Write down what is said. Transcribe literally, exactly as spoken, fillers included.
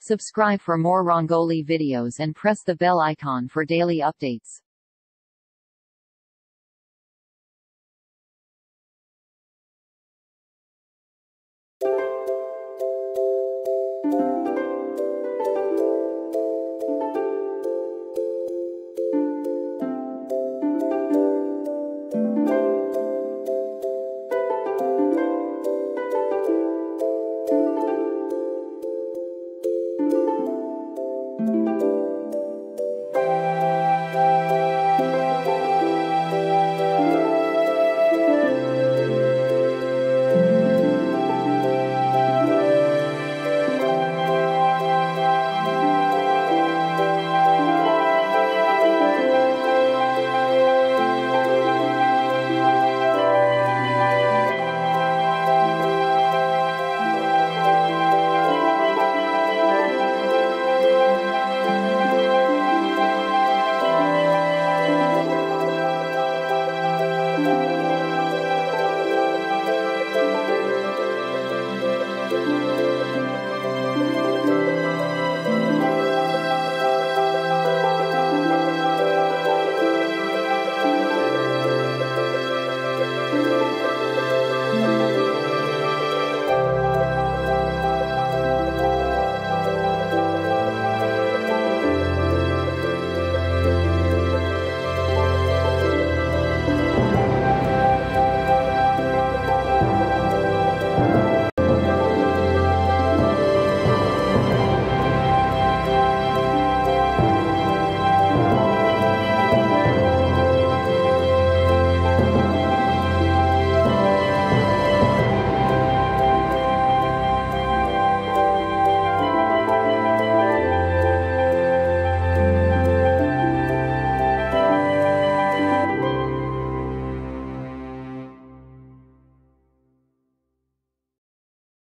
Subscribe for more Rangoli videos and press the bell icon for daily updates.